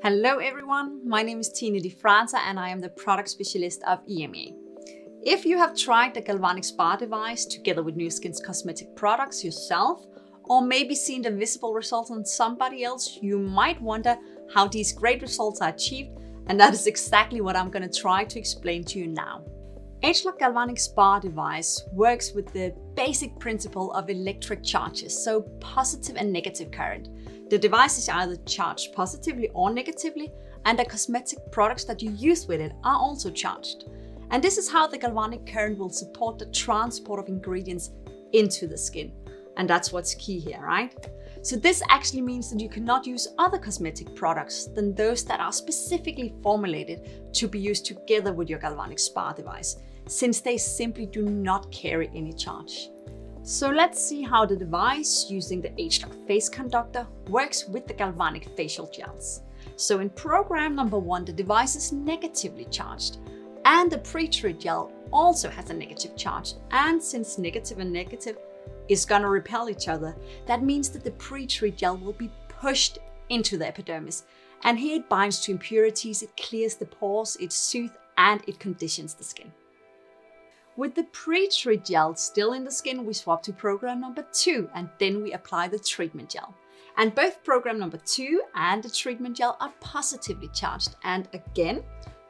Hello everyone, my name is Tine de França and I am the product specialist of EMEA. If you have tried the Galvanic Spa device together with Nu Skin's cosmetic products yourself, or maybe seen the visible results on somebody else, you might wonder how these great results are achieved, and that is exactly what I'm going to try to explain to you now. ageLOC Galvanic Spa device works with the basic principle of electric charges, so positive and negative current. The device is either charged positively or negatively, and the cosmetic products that you use with it are also charged. And this is how the galvanic current will support the transport of ingredients into the skin. And that's what's key here, right? So this actually means that you cannot use other cosmetic products than those that are specifically formulated to be used together with your Galvanic Spa device, since they simply do not carry any charge. So let's see how the device, using the ageLOC Face Conductor, works with the Galvanic Facial Gels. So in program number 1, the device is negatively charged. And the pre-treat gel also has a negative charge, and since negative and negative is gonna repel each other, that means that the pre-treat gel will be pushed into the epidermis, and here it binds to impurities, it clears the pores, it soothes and it conditions the skin. With the pre-treat gel still in the skin, we swap to program number 2, and then we apply the treatment gel. And both program number 2 and the treatment gel are positively charged, and again,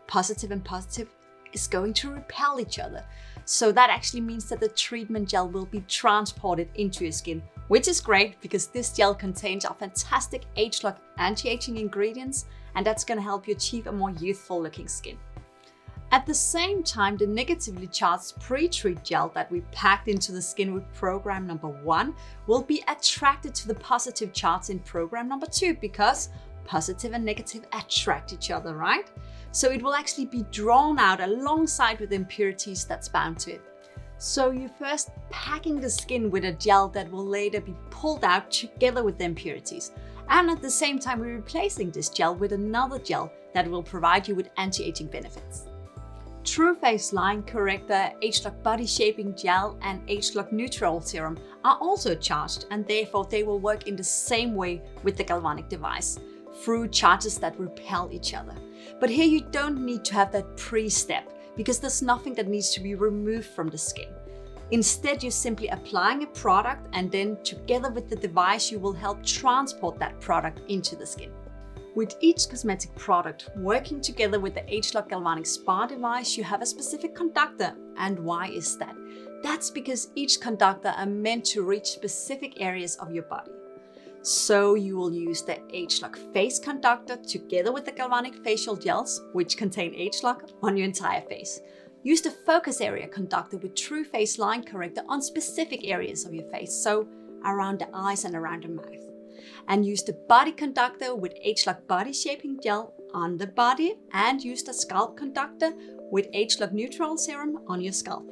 positive and positive is going to repel each other. So that actually means that the treatment gel will be transported into your skin, which is great because this gel contains our fantastic ageLOC anti-aging ingredients, and that's going to help you achieve a more youthful looking skin. At the same time, the negatively charged pre-treat gel that we packed into the skin with program number 1 will be attracted to the positive charge in program number 2 because positive and negative attract each other, right? So it will actually be drawn out alongside with the impurities that's bound to it. So you're first packing the skin with a gel that will later be pulled out together with the impurities. And at the same time, we're replacing this gel with another gel that will provide you with anti-aging benefits. True Face Line Corrector, ageLOC Body Shaping Gel and ageLOC Neutral Serum are also charged, and therefore they will work in the same way with the Galvanic device, through charges that repel each other. But here you don't need to have that pre-step because there's nothing that needs to be removed from the skin. Instead, you're simply applying a product, and then together with the device, you will help transport that product into the skin. With each cosmetic product working together with the ageLOC Galvanic Spa device, you have a specific conductor. And why is that? That's because each conductor are meant to reach specific areas of your body. So you will use the ageLOC Face Conductor together with the Galvanic Facial Gels, which contain ageLOC, on your entire face. Use the Focus Area Conductor with True Face Line Corrector on specific areas of your face, so around the eyes and around the mouth. And use the Body Conductor with ageLOC Body Shaping Gel on the body, and use the Scalp Conductor with ageLOC Neutral Serum on your scalp.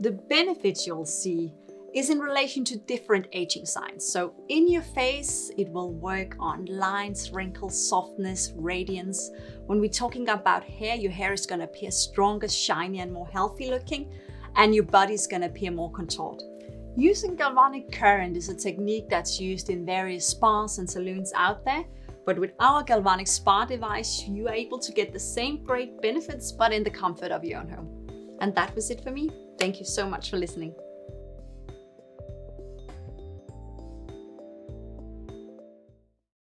The benefits you'll see is in relation to different aging signs. So in your face, it will work on lines, wrinkles, softness, radiance. When we're talking about hair, your hair is gonna appear stronger, shinier, and more healthy looking, and your body is gonna appear more contoured. Using galvanic current is a technique that's used in various spas and saloons out there, but with our Galvanic Spa device, you are able to get the same great benefits, but in the comfort of your own home. And that was it for me. Thank you so much for listening.